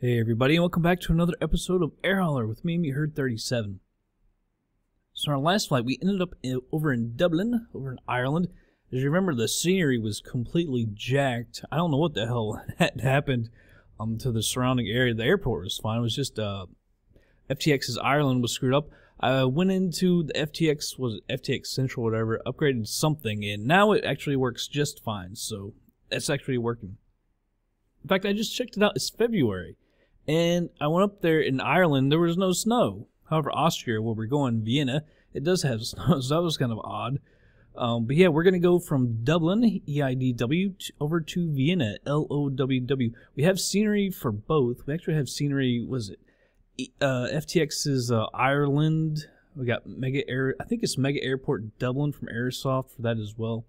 Hey everybody, and welcome back to another episode of AirHauler with me, MUHerd37. So on our last flight, we ended up over in Dublin, over in Ireland. As you remember, the scenery was completely jacked. I don't know what the hell had happened to the surrounding area. The airport was fine. It was just FTX's Ireland was screwed up. I went into the FTX Central, whatever, upgraded something, and now it actually works just fine. So that's actually working. In fact, I just checked it out. It's February. And I went up there in Ireland, there was no snow. However, Austria, where we're going, Vienna, it does have snow, so that was kind of odd. But yeah, we're going to go from Dublin, EIDW, over to Vienna, LOWW. We have scenery for both. We actually have scenery, was it? FTX's Ireland. We got Mega Air, I think it's Mega Airport Dublin from Aerosoft for that as well.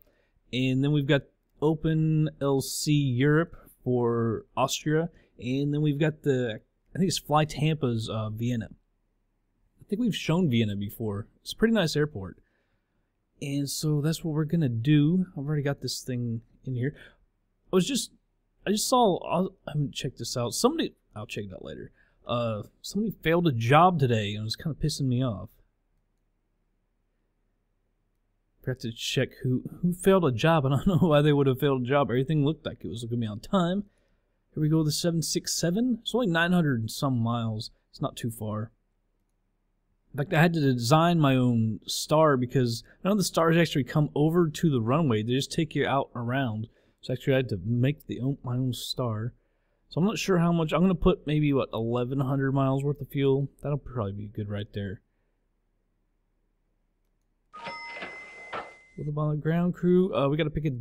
And then we've got OpenLC Europe for Austria. And then we've got the, I think it's Fly Tampa's Vienna. I think we've shown Vienna before. It's a pretty nice airport. And so that's what we're going to do. I've already got this thing in here. I just saw, I haven't checked this out. Somebody, I'll check it out later. Somebody failed a job today and it was kind of pissing me off. Forgot to check who failed a job. I don't know why they would have failed a job. Everything looked like it was going to be on time. Here we go, the 767. It's only 900 and some miles. It's not too far. In fact, I had to design my own star because none of the stars actually come over to the runway. They just take you out around. So actually I had to make my own star. So I'm not sure how much. I'm going to put maybe, what, 1,100 miles worth of fuel. That'll probably be good right there. Little ball of ground crew. We got to pick a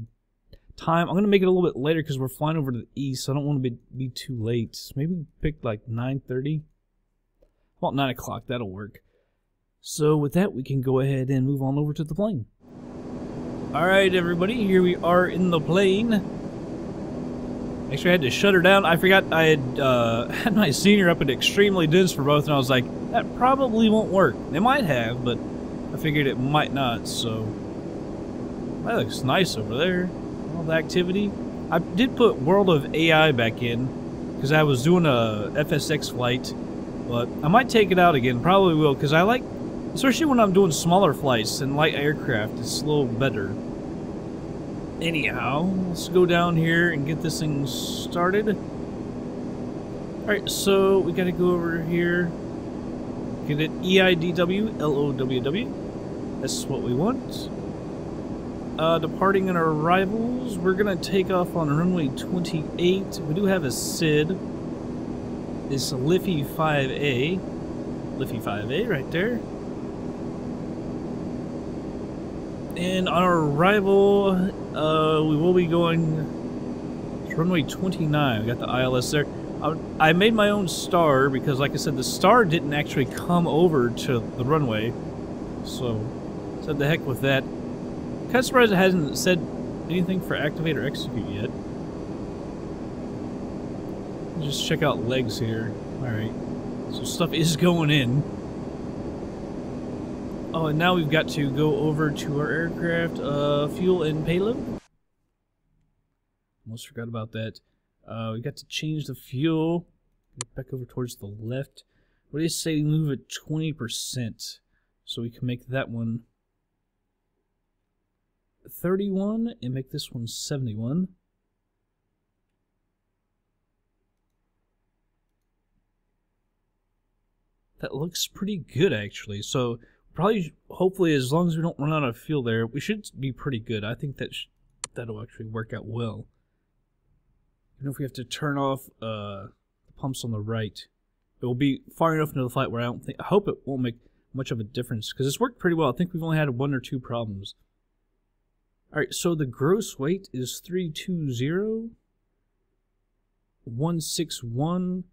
time. I'm going to make it a little bit later because we're flying over to the east. So I don't want to be too late. Maybe pick like 9:30. About 9 o'clock. That'll work. So with that, we can go ahead and move on over to the plane. Alright everybody, here we are in the plane. Actually, I had to shut her down. I forgot I had my senior up at extremely dense for both, and I was like, that probably won't work. They might have, but I figured it might not, so... That looks nice over there. All the activity. I did put World of AI back in because I was doing a FSX flight, but I might take it out again. Probably will, because I like, especially when I'm doing smaller flights and light aircraft, it's a little better. Anyhow, let's go down here and get this thing started. Alright, so we gotta go over here. Get it EIDW, LOWW. That's what we want. Departing and arrivals, we're gonna take off on runway 28. We do have a SID. It's a Liffy 5A. Liffy 5A right there. And on our arrival, we will be going to runway 29. We got the ILS there. I made my own star because, like I said, the star didn't actually come over to the runway. So, said the heck with that. Kind of surprised it hasn't said anything for activate or execute yet. Just check out legs here. Alright. So stuff is going in. Oh, and now we've got to go over to our aircraft, fuel and payload. Almost forgot about that. We got to change the fuel. Get back over towards the left. What do you say we move at 20%? So we can make that one 31 and make this one 71. That looks pretty good actually. So probably, hopefully, as long as we don't run out of fuel there, we should be pretty good. I think that that'll actually work out well. Even if we have to turn off the pumps on the right, it will be far enough into the flight where I hope it won't make much of a difference because it's worked pretty well. I think we've only had 1 or 2 problems. Alright, so the gross weight is 320, 161,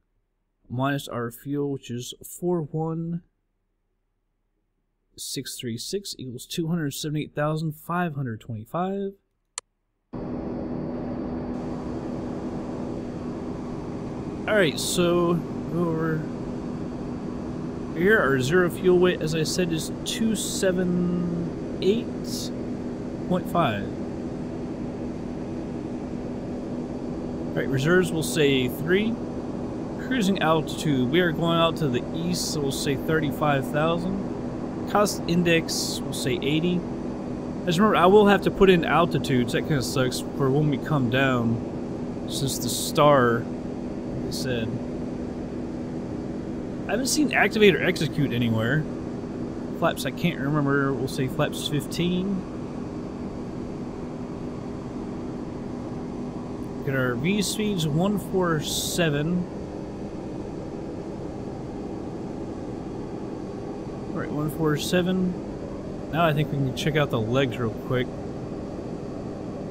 minus our fuel, which is 41636, equals 278,525. Alright, so go over here. Our zero fuel weight, as I said, is 278.5. All right, reserves will say 3. Cruising altitude, we are going out to the east, so we'll say 35,000. Cost index, we'll say 80. Just remember, I will have to put in altitudes, that kind of sucks, for when we come down. Since the star, like I said. I haven't seen activate or execute anywhere. Flaps, I can't remember, we'll say flaps 15. Get our V speeds 147. All right, 147. Now I think we can check out the legs real quick.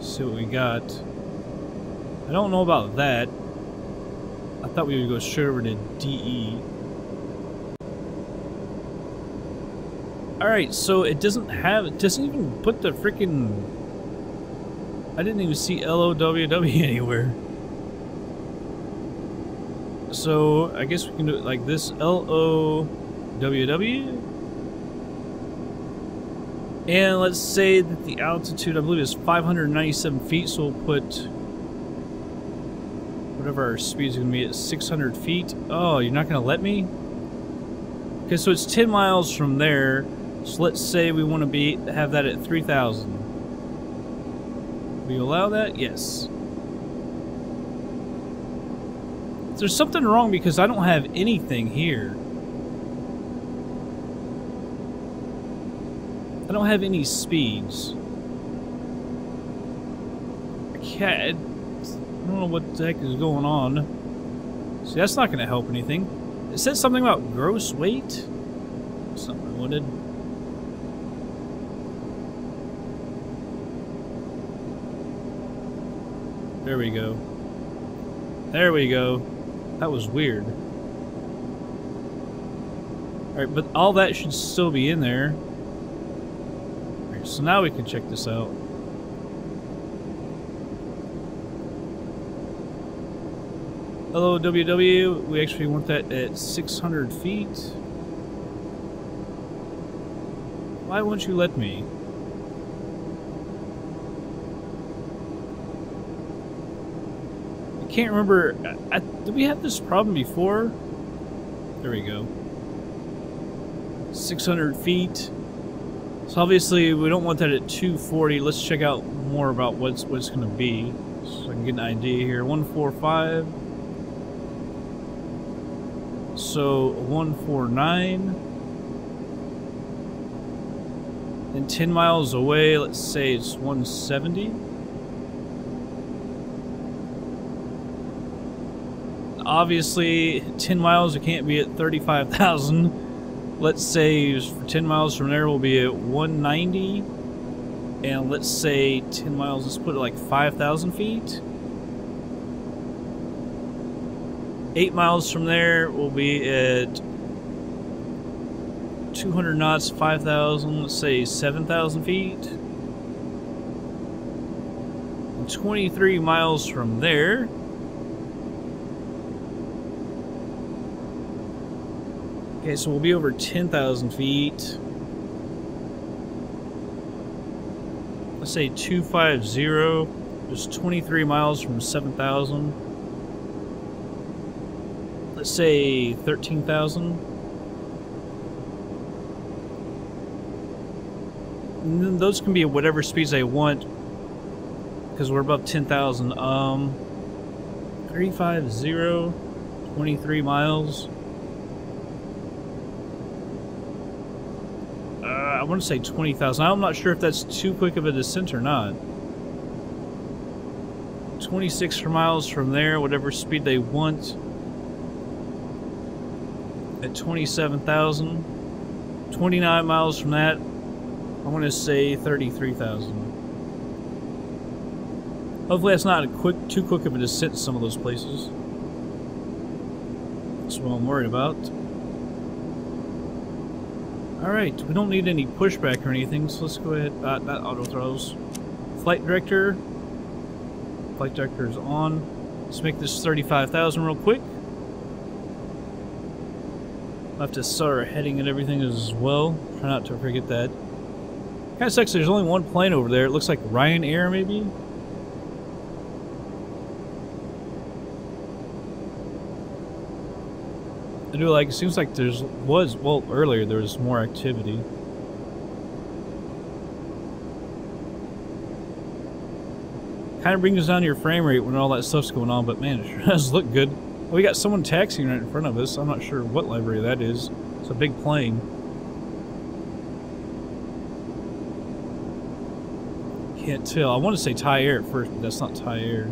See what we got. I don't know about that. I thought we would go straight over to DE. All right, so it doesn't even put the freaking. I didn't even see LOWW anywhere. So I guess we can do it like this, LOWW. And let's say that the altitude, I believe, is 597 feet, so we'll put whatever our speed's gonna be at 600 feet. Oh, you're not gonna let me? Okay, so it's 10 miles from there. So let's say we wanna have that at 3,000. Will you allow that? Yes. There's something wrong because I don't have anything here. I don't have any speeds. I don't know what the heck is going on. See, that's not going to help anything. It says something about gross weight. Something I wanted. There we go. There we go. That was weird. Alright, but all that should still be in there. Alright, so now we can check this out. Hello, WW. We actually want that at 600 feet. Why won't you let me? Can't remember. Did we have this problem before? There we go. 600 feet. So obviously we don't want that at 240. Let's check out more about what's going to be. So I can get an idea here. 145. So 149. And 10 miles away, let's say it's 170. Obviously, 10 miles, it can't be at 35,000. Let's say for 10 miles from there, we'll be at 190. And let's say 10 miles, let's put it like 5,000 feet. 8 miles from there, we'll be at 200 knots, 5,000, let's say 7,000 feet. And 23 miles from there. Okay, so we'll be over 10,000 feet. Let's say 250, just 23 miles from 7,000. Let's say 13,000. And then those can be at whatever speeds I want because we're above 10,000. 350, 23 miles. I want to say 20,000. I'm not sure if that's too quick of a descent or not. 26 miles from there, whatever speed they want. At 27,000. 29 miles from that, I want to say 33,000. Hopefully that's not too quick of a descent to some of those places. That's what I'm worried about. Alright, we don't need any pushback or anything, so let's go ahead. Not auto throws. Flight director. Flight director is on. Let's make this 35,000 real quick. We'll have to set our heading and everything as well. Try not to forget that. Kind of sucks there's only one plane over there. It looks like Ryanair, maybe? They do, like, it seems like there's was, well, earlier there was more activity. Kind of brings us down to your frame rate when all that stuff's going on, but man, it sure does look good. We got someone taxiing right in front of us. I'm not sure what livery that is. It's a big plane. Can't tell. I want to say Thai Air at first, but that's not Thai Air.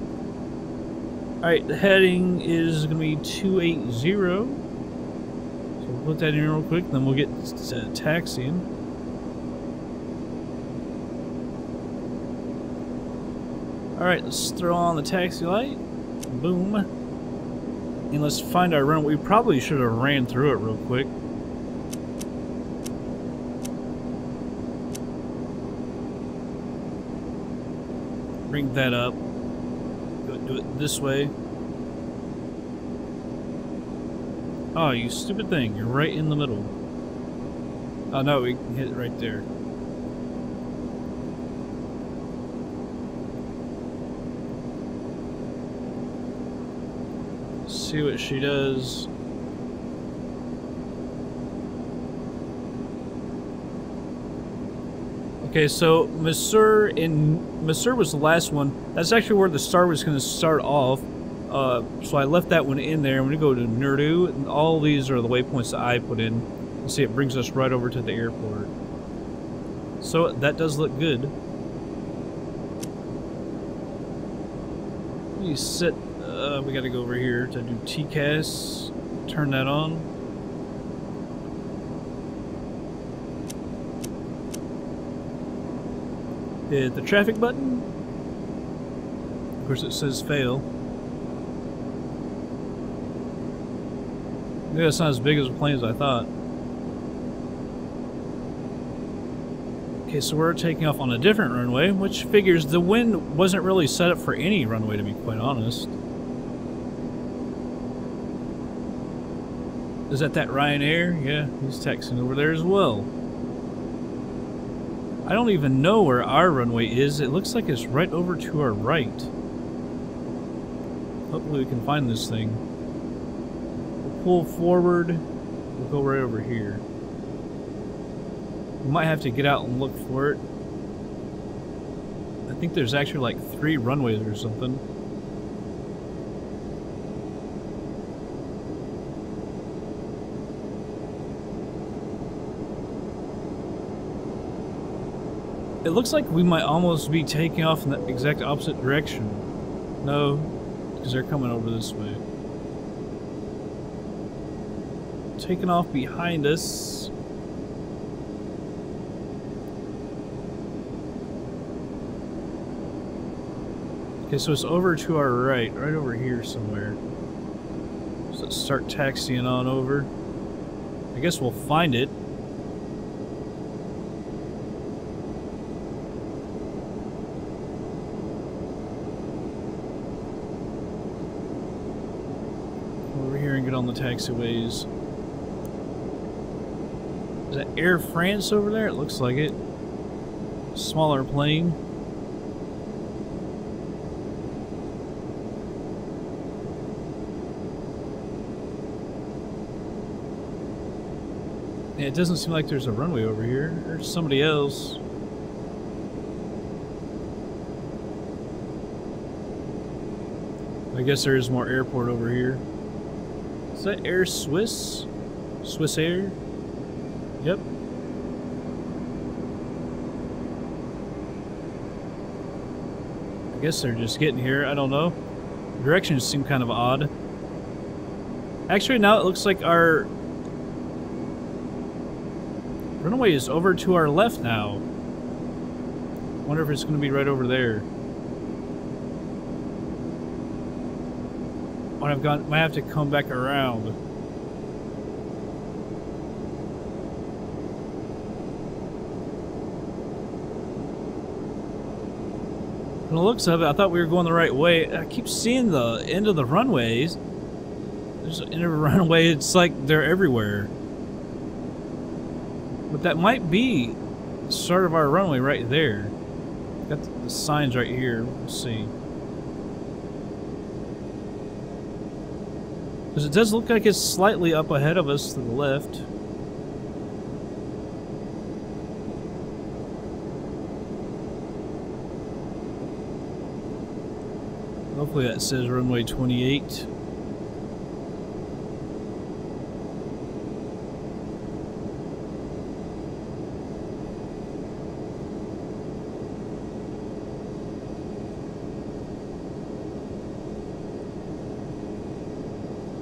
Alright, the heading is going to be 280. So we'll put that in real quick, then we'll get taxiing. Alright, let's throw on the taxi light. Boom. And let's find our runway. We probably should have ran through it real quick. Bring that up. Do it this way. Oh, you stupid thing. You're right in the middle. Oh, no, we can hit it right there. See what she does. Okay, so Monsieur was the last one. That's actually where the star was going to start off. So I left that one in there. I'm going to go to Nerdu, and all these are the waypoints that I put in. See, it brings us right over to the airport. So that does look good. Let me sit. We gotta go over here to do TCAS, turn that on. Hit the traffic button. Of course it says fail. Maybe that's not as big as a plane as I thought. Okay, so we're taking off on a different runway, which figures the wind wasn't really set up for any runway, to be quite honest. Is that Ryanair? Yeah, he's texting over there as well. I don't even know where our runway is. It looks like it's right over to our right. Hopefully we can find this thing. We'll pull forward. We'll go right over here. We might have to get out and look for it. I think there's actually like 3 runways or something. It looks like we might almost be taking off in the exact opposite direction. No, because they're coming over this way. Taking off behind us. Okay, so it's over to our right, right over here somewhere. So let's start taxiing on over. I guess we'll find it. On the taxiways. Is that Air France over there? It looks like it. Smaller plane. Yeah, it doesn't seem like there's a runway over here. There's somebody else. I guess there is more airport over here. Is that Air Swiss? Swiss Air? Yep. I guess they're just getting here. I don't know. Directions seem kind of odd. Actually, now it looks like our runway is over to our left now. I wonder if it's going to be right over there. When I've gone, might have to come back around. From the looks of it, I thought we were going the right way. I keep seeing the end of the runways. There's an end of a runway. It's like they're everywhere. But that might be the start of our runway right there. Got the signs right here. Let's see. Because it does look like it's slightly up ahead of us to the left. Hopefully that says runway 28.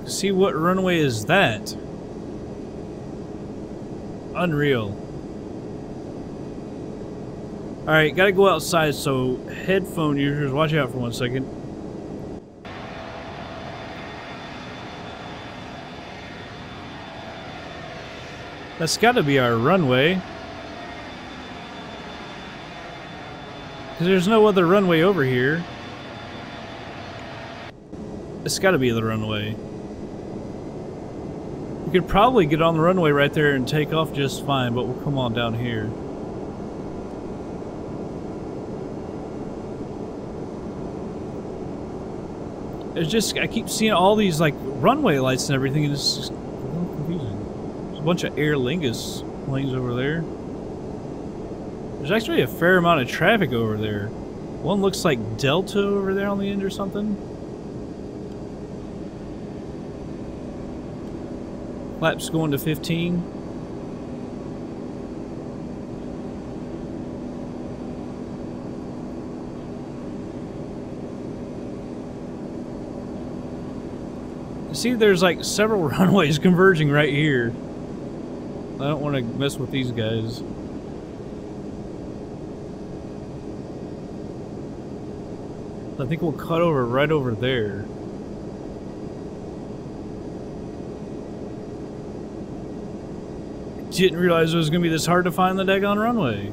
See, what runway is that? Unreal. Alright, gotta go outside, so headphone users, watch out for 1 second. That's gotta be our runway. Because there's no other runway over here. It's gotta be the runway. We could probably get on the runway right there and take off just fine, but we'll come on down here. It's just, I keep seeing all these like runway lights and everything, and it's just confusing. There's a bunch of Aer Lingus planes over there. There's actually a fair amount of traffic over there. One looks like Delta over there on the end or something. Flaps going to 15. See, there's like several runways converging right here. I don't want to mess with these guys. I think we'll cut over right over there. Didn't realize it was going to be this hard to find the daggone runway.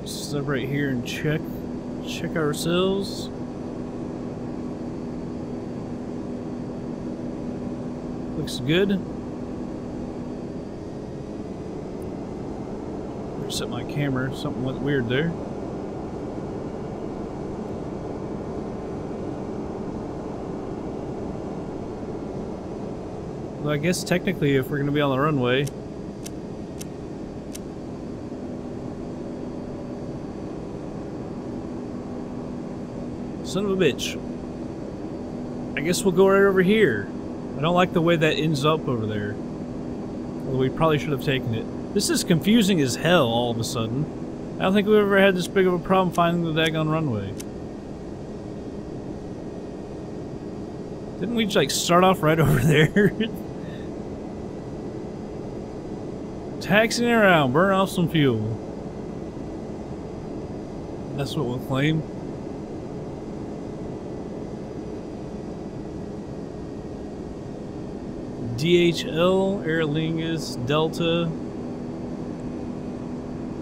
Let's stop right here and check ourselves. Looks good. Set my camera. Something went weird there. I guess technically if we're going to be on the runway. Son of a bitch. I guess we'll go right over here. I don't like the way that ends up over there. Although we probably should have taken it. This is confusing as hell all of a sudden. I don't think we've ever had this big of a problem finding the daggone runway. Didn't we just like start off right over there? Taxiing around, burn off some fuel. That's what we'll claim. DHL, Aer Lingus, Delta.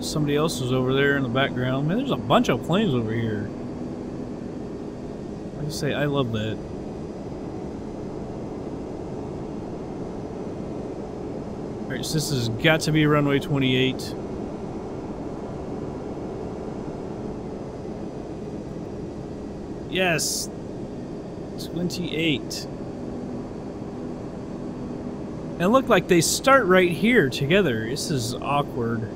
Somebody else is over there in the background. Man, there's a bunch of planes over here. Like I say, I love that. Alright, so this has got to be runway 28. Yes! 28. And look, like they start right here together. This is awkward.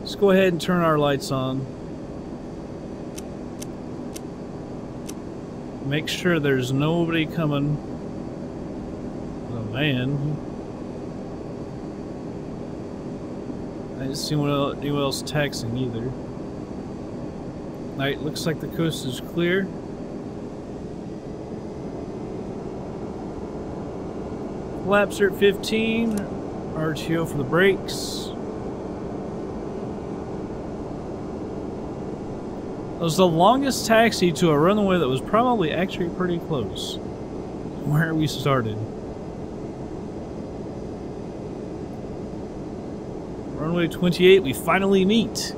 Let's go ahead and turn our lights on. Make sure there's nobody coming. Oh man. I didn't see anyone else taxing either. Alright, looks like the coast is clear. Flaps are at 15. RTO for the brakes. That was the longest taxi to a runway that was probably actually pretty close. Where we started. Runway 28, we finally meet.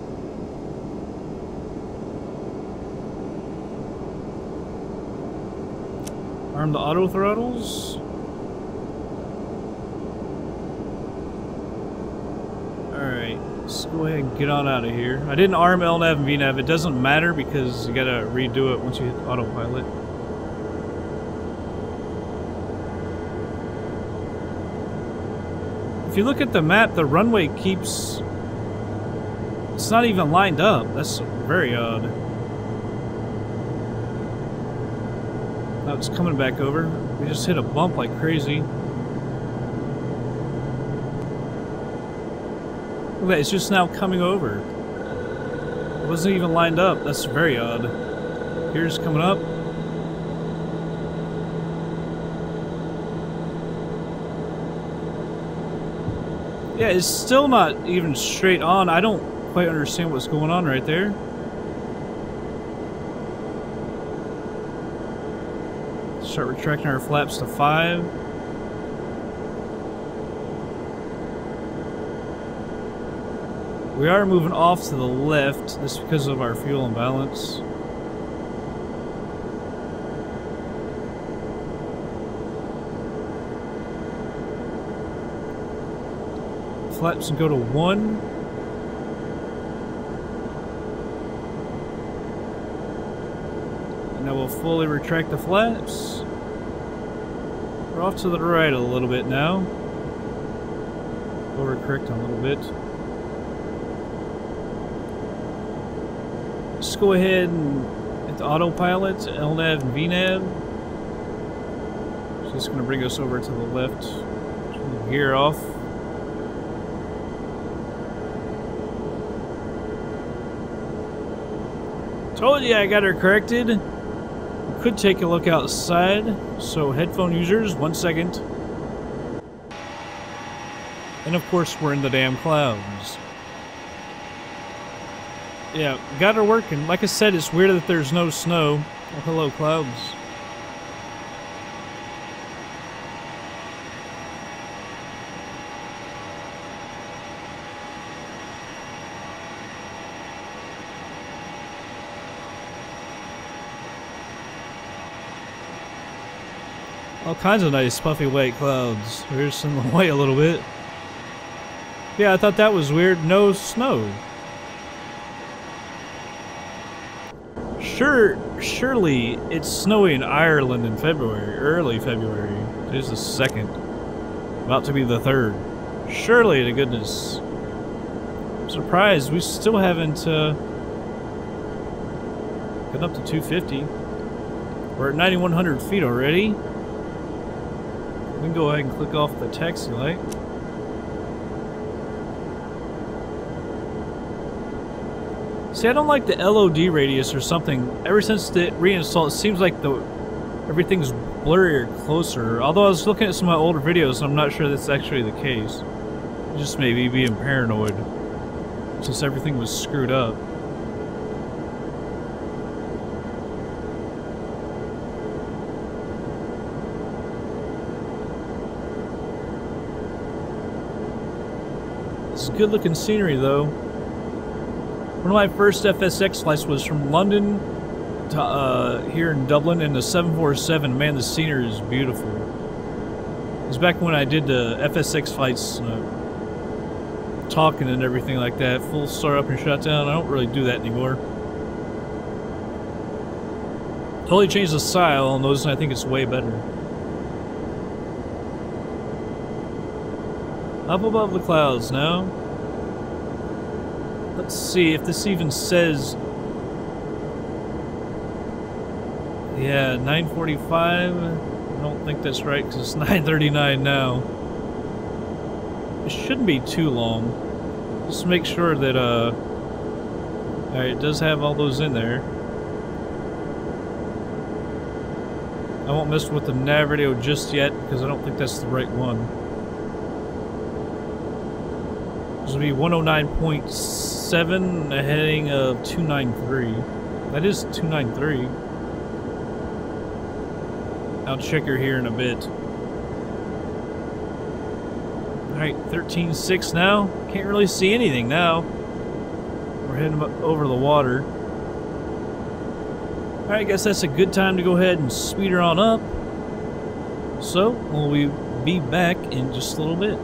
Arm the auto throttles. Alright, let's go ahead and get on out of here. I didn't arm LNAV and VNAV. It doesn't matter because you gotta redo it once you hit autopilot. you look at the map, the runway keeps... It's not even lined up. That's very odd. Now it's coming back over. We just hit a bump like crazy. Look at that, it's just now coming over. It wasn't even lined up. That's very odd. Here's coming up. Yeah, it's still not even straight on. I don't quite understand what's going on right there. Start retracting our flaps to 5. We are moving off to the left, just because of our fuel imbalance. Flaps and go to 1. And now we'll fully retract the flaps. We're off to the right a little bit now. Overcorrect a little bit. Let's go ahead and hit the autopilot, LNAV and VNAV. It's just going to bring us over to the left. Turn the gear off. Told you I got her corrected. You could take a look outside. So headphone users, 1 second. And of course we're in the damn clouds. Yeah, got her working. Like I said, it's weird that there's no snow. Oh, hello clouds. All kinds of nice puffy white clouds. We're just in the way a little bit. Yeah, I thought that was weird. No snow. Surely it's snowy in Ireland in February, early February. Today's the 2nd. About to be the 3rd. Surely to goodness. I'm surprised we still haven't gotten up to 250. We're at 9,100 feet already. We can go ahead and click off the taxi light. See, I don't like the LOD radius or something. Ever since the reinstall, it seems like everything's blurrier, closer. Although I was looking at some of my older videos, and I'm not sure that's actually the case. It just maybe being paranoid, since everything was screwed up. Good looking scenery though. One of my first FSX flights was from London to here in Dublin in the 747. Man, the scenery is beautiful. It was back when I did the FSX flights, talking and everything like that. Full start up and shut down. I don't really do that anymore. Totally changed the style on those, and I think it's way better. Up above the clouds now. Let's see if this even says... Yeah, 9:45. I don't think that's right because it's 9:39 now. It shouldn't be too long. Just make sure that... Alright, it does have all those in there. I won't mess with the nav radio just yet because I don't think that's the right one. This will be 109.7, a heading of 293. That is 293. I'll check her here in a bit. Alright, 13.6 now. Can't really see anything now. We're heading over the water. Alright, I guess that's a good time to go ahead and speed her on up. So, we'll be back in just a little bit.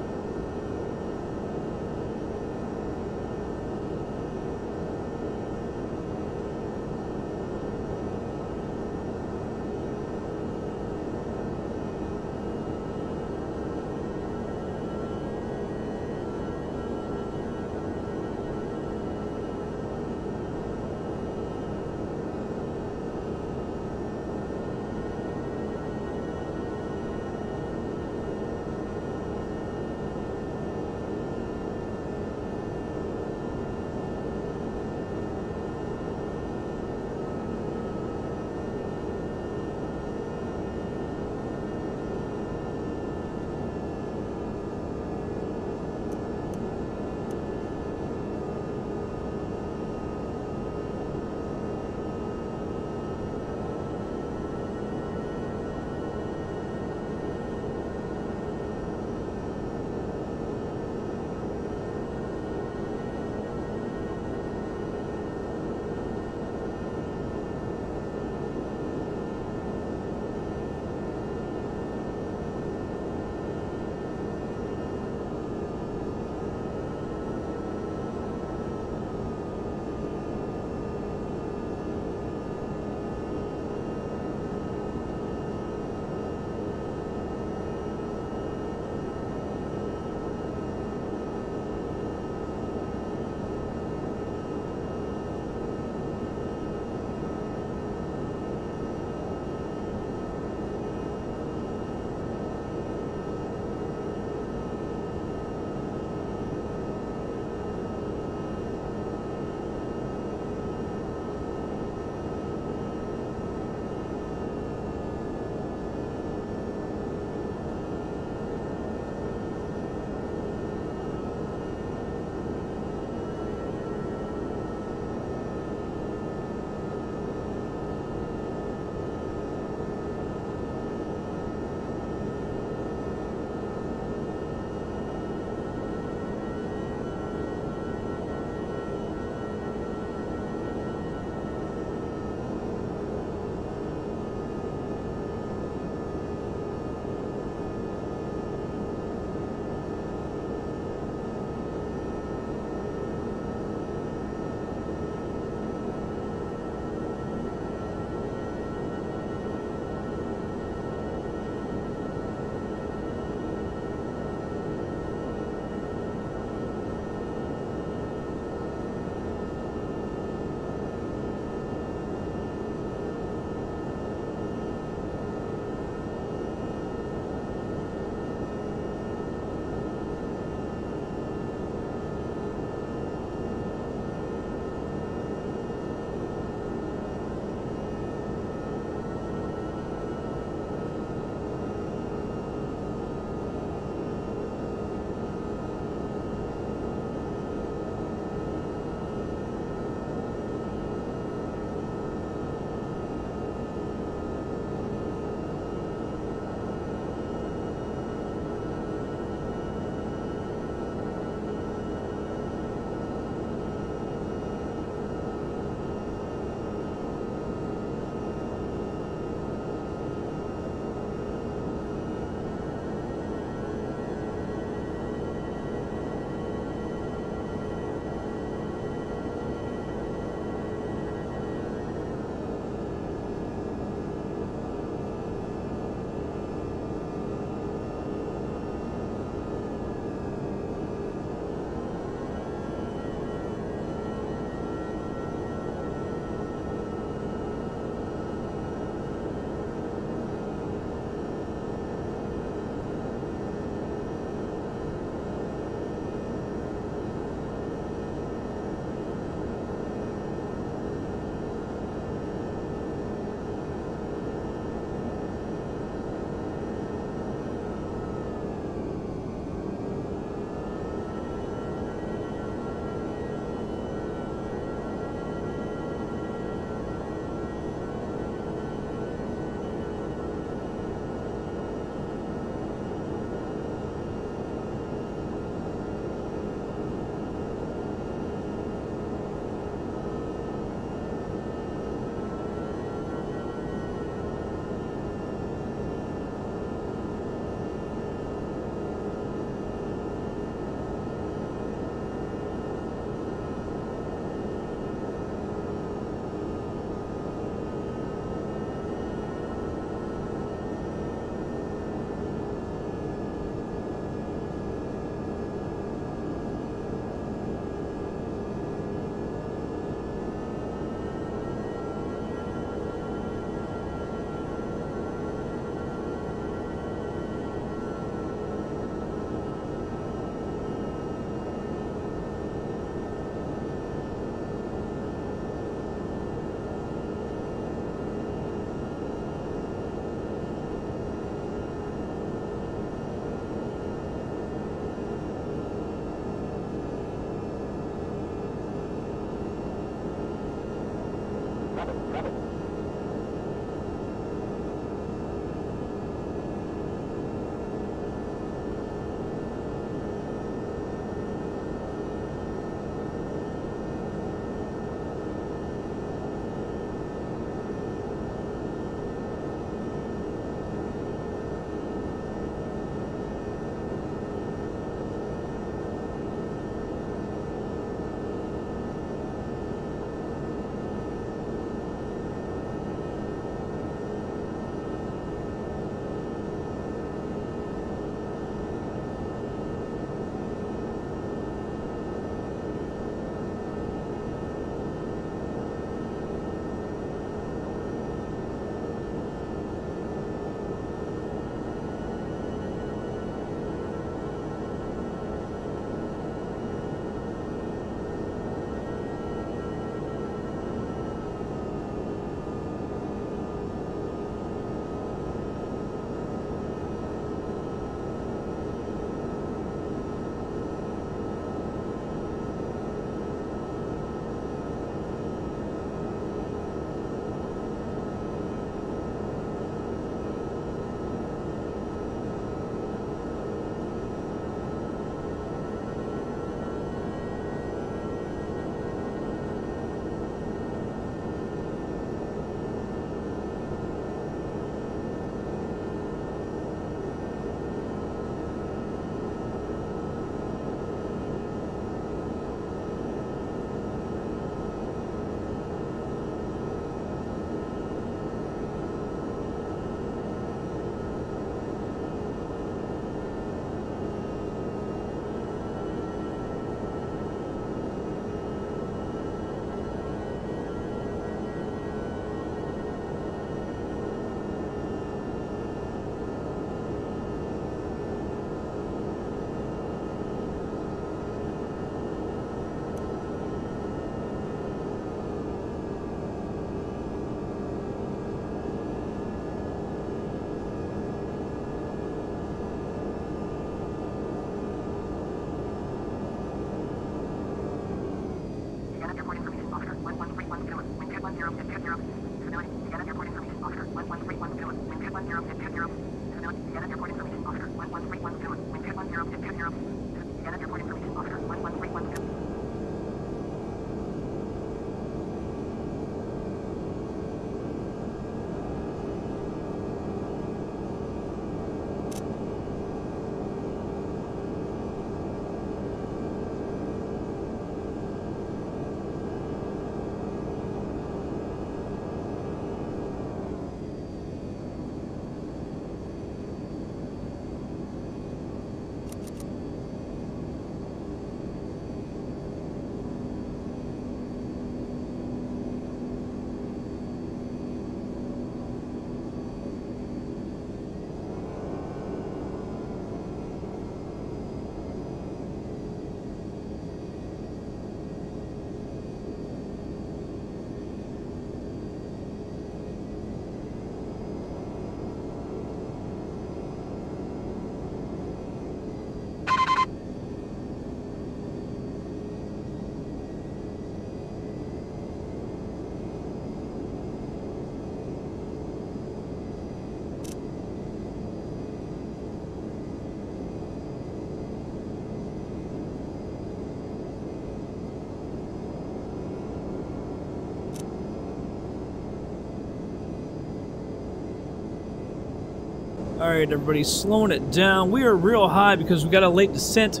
Alright, everybody, slowing it down. We are real high because we got a late descent.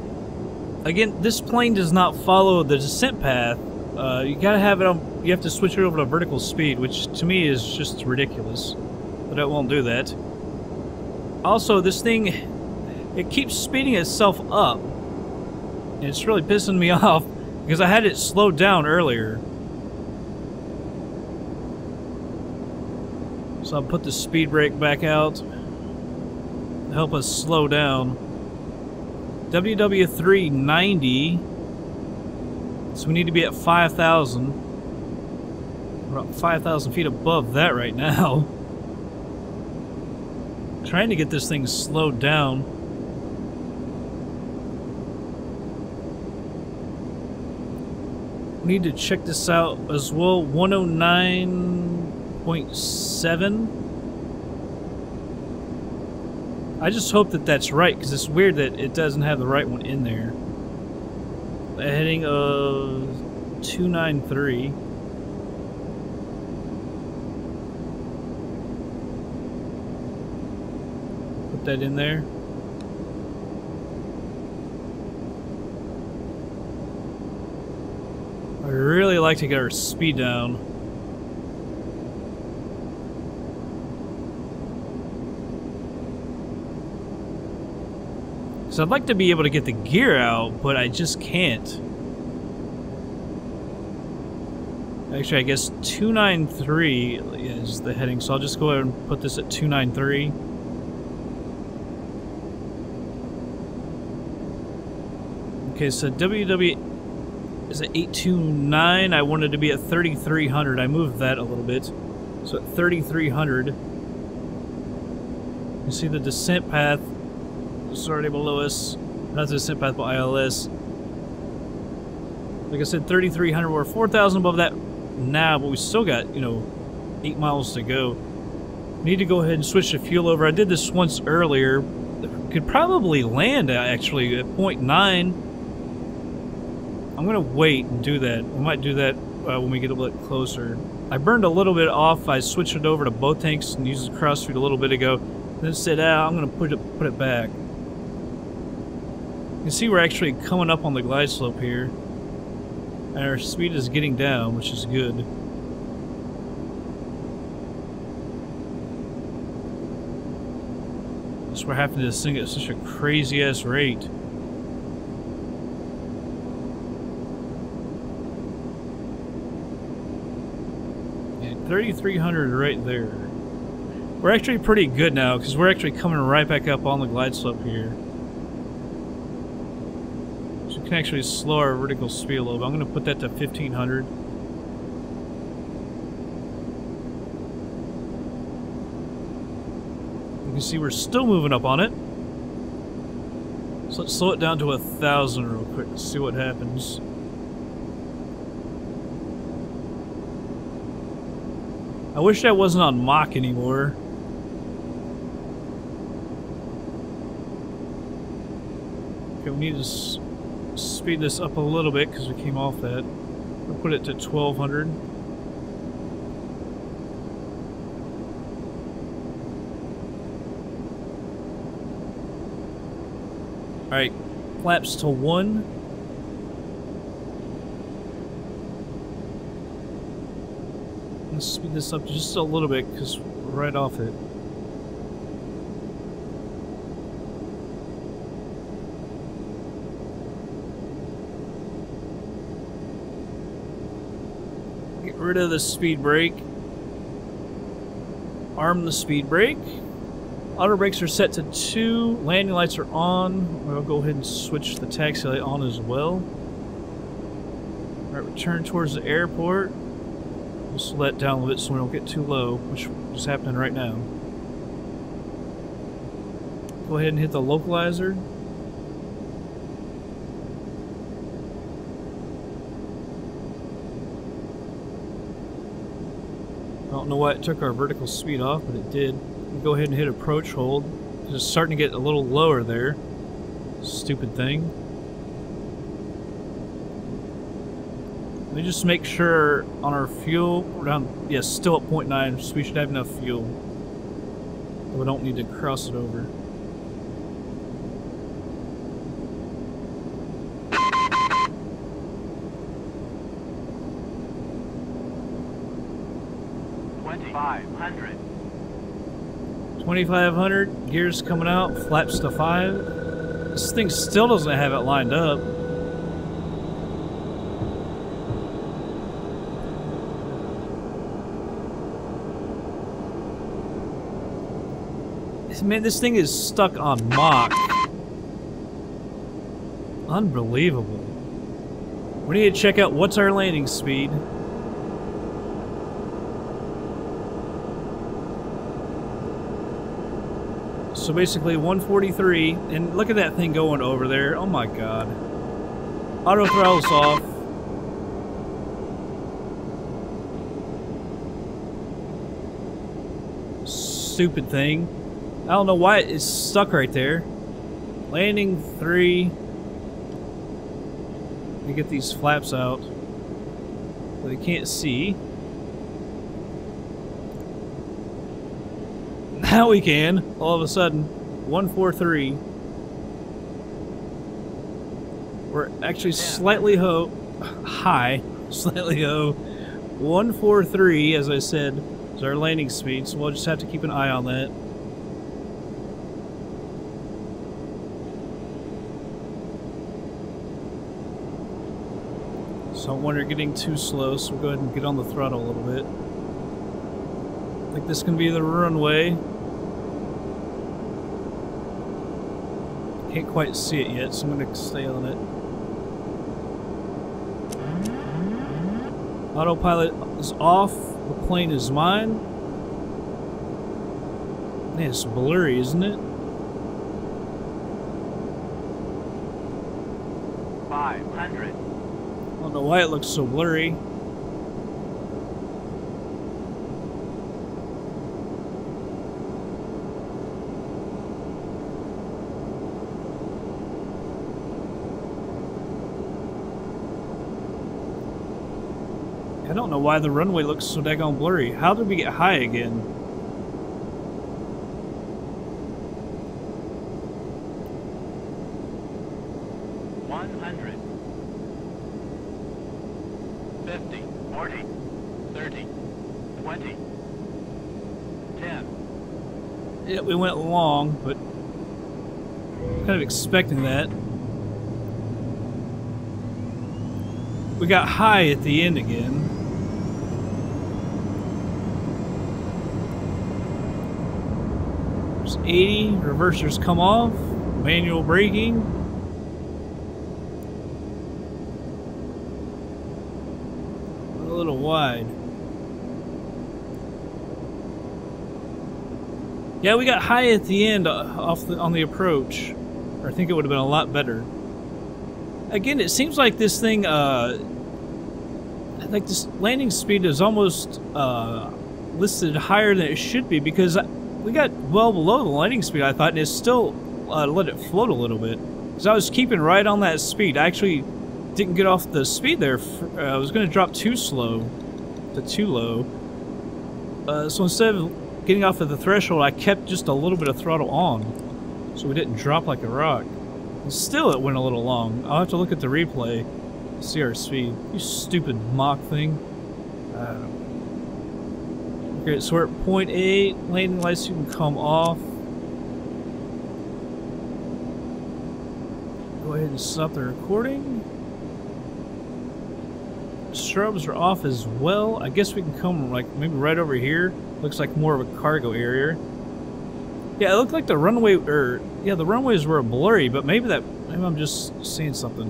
Again, this plane does not follow the descent path. You gotta have it on, you have to switch it over to vertical speed, which to me is just ridiculous. But it won't do that. Also, this thing, it keeps speeding itself up. And it's really pissing me off because I had it slowed down earlier. So I'll put the speed brake back out. Help us slow down. WW390. So we need to be at 5,000. We're about 5,000 feet above that right now. Trying to get this thing slowed down. We need to check this out as well. 109.7. I just hope that that's right, because it's weird that it doesn't have the right one in there. A heading of 293. Put that in there. I really like to get our speed down. So I'd like to be able to get the gear out, but I just can't. Actually, I guess 293 is the heading, so I'll just go ahead and put this at 293. Okay, so WW is at 829. I wanted to be at 3,300. I moved that a little bit. So at 3,300. You see the descent path. It's already below us. Not the descent path, but ILS. Like I said, 3,300. We're 4,000 above that now, but we still got, you know, 8 miles to go. Need to go ahead and switch the fuel over. I did this once earlier. Could probably land actually at 0.9. I'm gonna wait and do that. We might do that when we get a little bit closer. I burned a little bit off. I switched it over to both tanks and used the crossfeed a little bit ago. Then said, "Ah, I'm gonna put it back." You can see we're actually coming up on the glide slope here, and our speed is getting down, which is good. So we're having to sing at such a crazy ass rate. Yeah, 3,300 right there. We're actually pretty good now because we're actually coming right back up on the glide slope here. Can actually slow our vertical speed a little bit. I'm going to put that to 1,500. You can see we're still moving up on it. So let's slow it down to 1,000 real quick and see what happens. I wish I wasn't on Mach anymore. Okay, we need to... speed this up a little bit because we came off that. We'll put it to 1200. Alright, flaps to 1. Let's speed this up just a little bit because we're right off it. Get rid of the speed brake. Arm the speed brake. Auto brakes are set to 2. Landing lights are on. We'll go ahead and switch the taxi light on as well. Alright, return towards the airport. We'll slow that down a little bit so we don't get too low, which is happening right now. Go ahead and hit the localizer. I don't know why it took our vertical speed off, but it did. Go ahead and hit approach hold. It's starting to get a little lower there. Stupid thing. Let me just make sure on our fuel, we're down, yes, still at 0.9, so we should have enough fuel. We don't need to cross it over. $2,500. 2500, gears coming out, flaps to 5. This thing still doesn't have it lined up. Man, this thing is stuck on Mach. Unbelievable. We need to check out what's our landing speed. So basically 143, and look at that thing going over there. Oh my god. Auto throttles off. Stupid thing. I don't know why it's stuck right there. Landing 3. Let me get these flaps out so they can't see. Now we can, all of a sudden. 143. We're actually slightly high. Slightly low. 143, as I said, is our landing speed, so we'll just have to keep an eye on that. So I don't want her getting too slow, so we'll go ahead and get on the throttle a little bit. I think this can be the runway. Can't quite see it yet, so I'm going to stay on it. Autopilot is off. The plane is mine. Man, it's blurry, isn't it? 500. I don't know why it looks so blurry. I don't know why the runway looks so daggone blurry. How did we get high again? Yeah, we went long, but kind of expecting that. We got high at the end again. There's 80, reversers come off, manual braking. A little wide. Yeah, we got high at the end on the approach. I think it would have been a lot better. Again, it seems like this thing, like this landing speed is almost listed higher than it should be because we got well below the landing speed, I thought, and it's still let it float a little bit. because I was keeping right on that speed. I actually didn't get off the speed there. I was going to drop too slow, to too low. So instead of getting off of the threshold, I kept just a little bit of throttle on, so we didn't drop like a rock. And still, it went a little long. I'll have to look at the replay to see our speed. You stupid mock thing. Okay, so we're at point A. Landing lights, you can come off. Go ahead and stop the recording. Strobes are off as well. I guess we can come like maybe right over here. Looks like more of a cargo area. Yeah, it looked like the runway, or yeah, the runways were blurry, but maybe that, maybe I'm just seeing something.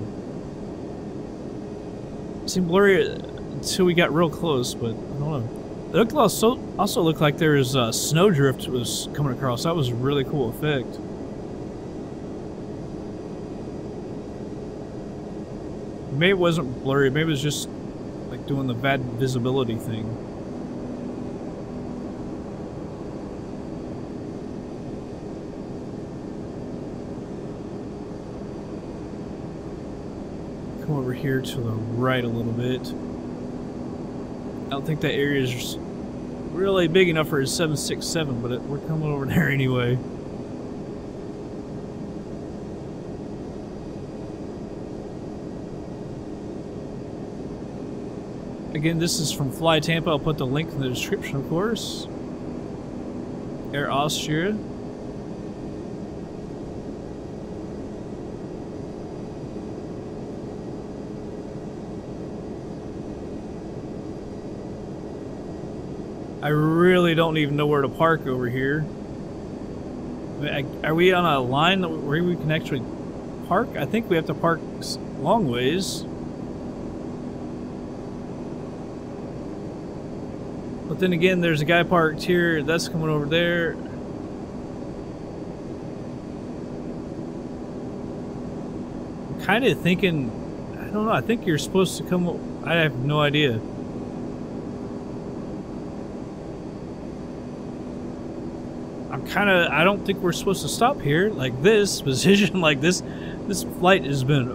It seemed blurry until we got real close, but I don't know. It looked also looked like there was snowdrift was coming across. That was a really cool effect. Maybe it wasn't blurry. Maybe it was just like doing the bad visibility thing. Come over here to the right a little bit. I don't think that area is really big enough for a 767, but we're coming over there anyway. Again, this is from Fly Tampa. I'll put the link in the description, of course. Air Austria. I really don't even know where to park over here. Are we on a line where we can actually park? I think we have to park long ways. But then again, there's a guy parked here. That's coming over there. I'm kind of thinking, I don't know. I think you're supposed to come. I have no idea. I'm kind of, I don't think we're supposed to stop here like this, position like this. This flight has been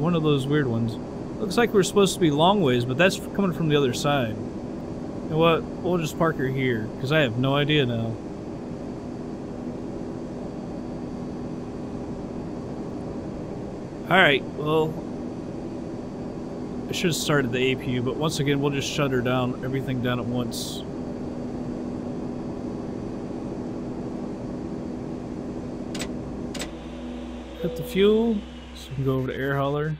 one of those weird ones. Looks like we're supposed to be long ways, but that's coming from the other side. You know what? We'll just park her here, because I have no idea now. Alright, well, I should have started the APU, but once again, we'll just shutter down everything down at once. Cut the fuel, so we can go over to AirHauler.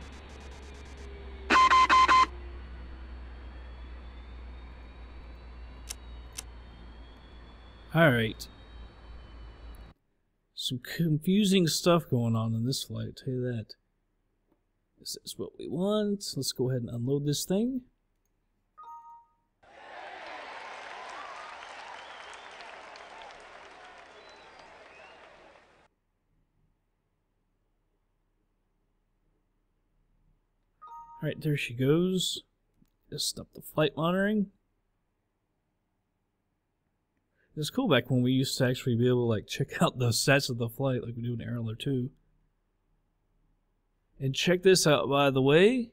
Alright. Some confusing stuff going on in this flight, I'll tell you that. This is what we want. Let's go ahead and unload this thing. Alright, there she goes. Just stop the flight monitoring. It's cool back when we used to actually be able to like check out the stats of the flight like we do in AirHauler 2. And check this out, by the way.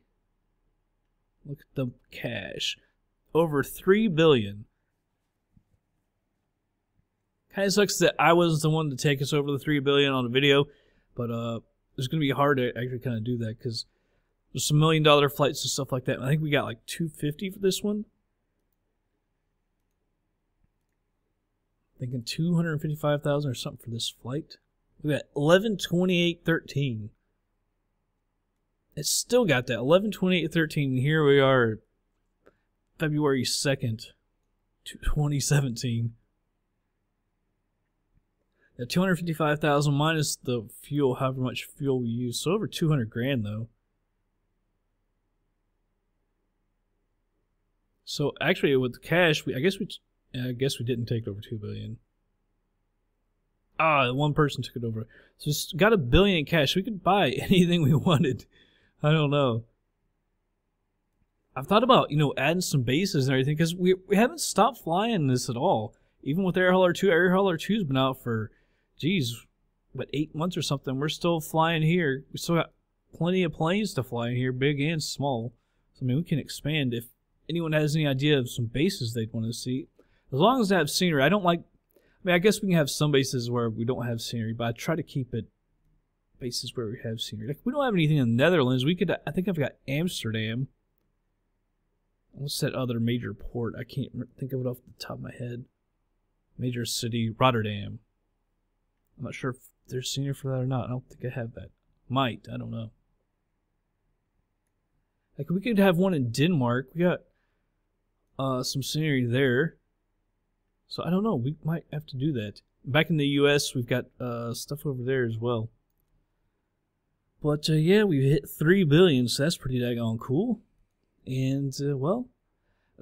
Look at the cash. Over $3 billion. Kinda sucks that I was the one to take us over the $3 billion on a video, but it's gonna be hard to actually kinda do that because there's some $1 million flights and stuff like that. And I think we got like 250 for this one. Thinking 255,000 or something for this flight. Look at that, 11/28/13. It's still got that 11/28/13. Here we are, February 2nd, 2017. Now 255,000 minus the fuel, however much fuel we use, so over 200 grand though. So actually, with the cash, I guess we didn't take it over $2 billion. Ah, one person took it over. So it's got $1 billion in cash. We could buy anything we wanted. I don't know. I've thought about, you know, adding some bases and everything because we haven't stopped flying this at all. Even with AirHauler 2, AirHauler 2's been out for, geez, what, 8 months or something, we're still flying here. We still got plenty of planes to fly in here, big and small. So, I mean, we can expand if anyone has any idea of some bases they'd want to see. As long as I have scenery, I don't like... I mean, I guess we can have some bases where we don't have scenery, but I try to keep it bases where we have scenery. Like, we don't have anything in the Netherlands. We could... I think I've got Amsterdam. What's that other major port? I can't think of it off the top of my head. Major city, Rotterdam. I'm not sure if there's scenery for that or not. I don't think I have that. Might. I don't know. Like, we could have one in Denmark. We got some scenery there. So, I don't know. We might have to do that. Back in the U.S., we've got stuff over there as well. But, yeah, we hit 3 billion, so that's pretty daggone cool. And, well,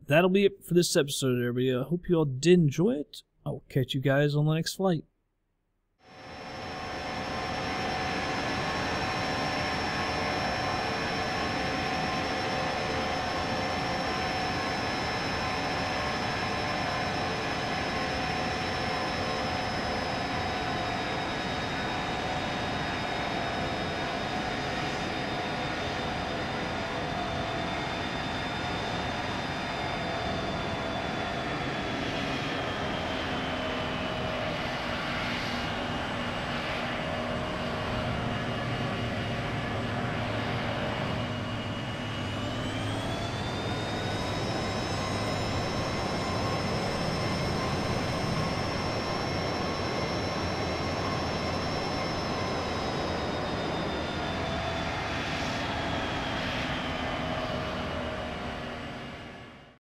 that'll be it for this episode, everybody. I hope you all did enjoy it. I'll catch you guys on the next flight.